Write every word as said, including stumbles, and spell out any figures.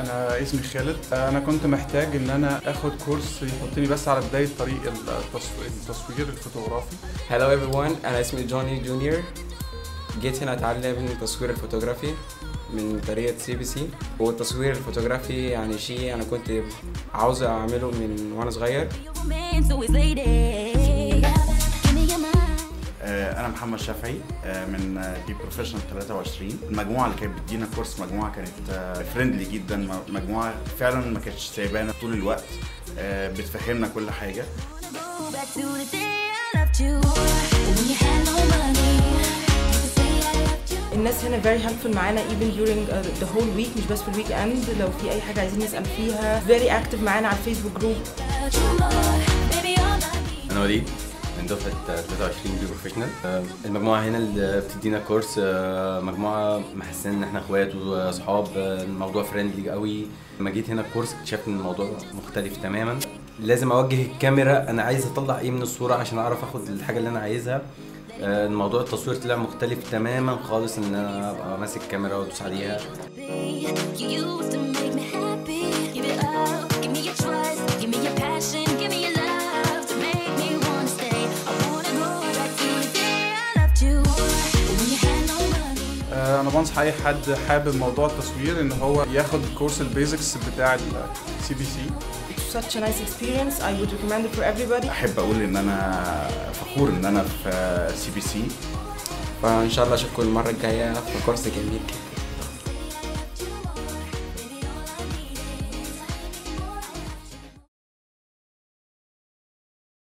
أنا اسمي خالد. أنا كنت محتاج إن أنا آخد كورس يحطني بس على بداية طريق التصوير الفوتوغرافي. Hello everyone. أنا اسمي جوني جونيور. جيت هنا أتعلم التصوير الفوتوغرافي من طريقة سي بي سي. والتصوير الفوتوغرافي يعني شيء أنا كنت عاوز أعمله من وأنا صغير. أنا محمد شافعي من بي بروفيشنال ثلاثة وعشرين. المجموعة اللي كانت بتدينا كورس مجموعة كانت فريندلي جدا، مجموعة فعلا ما كانتش سايبانا طول الوقت، بتفهمنا كل حاجة. الناس هنا very helpful معانا even during the whole week، مش بس في الويك اند. لو في أي حاجة عايزين نسأل فيها very active معانا على الفيسبوك جروب. أنا وليد من دفعة ثلاثة وعشرين بي بروفيشنال. المجموعة هنا اللي بتدينا كورس مجموعة محسن ان احنا اخوات واصحاب، الموضوع فريندلي قوي. لما جيت هنا الكورس اكتشفت ان الموضوع مختلف تماما. لازم اوجه الكاميرا انا عايز اطلع ايه من الصورة عشان اعرف اخد الحاجة اللي انا عايزها. الموضوع التصوير طلع مختلف تماما خالص، ان انا ابقى ماسك كاميرا وادوس عليها. أنا بنصح أي حد حابب موضوع التصوير إن هو ياخد كورس البيزكس بتاع السي بي سي. It's such a nice experience. I would recommend it for everybody. أحب أقول إن أنا فخور إن أنا في سي بي سي. فإن شاء الله أشوفكم المرة الجاية في كورس جميل.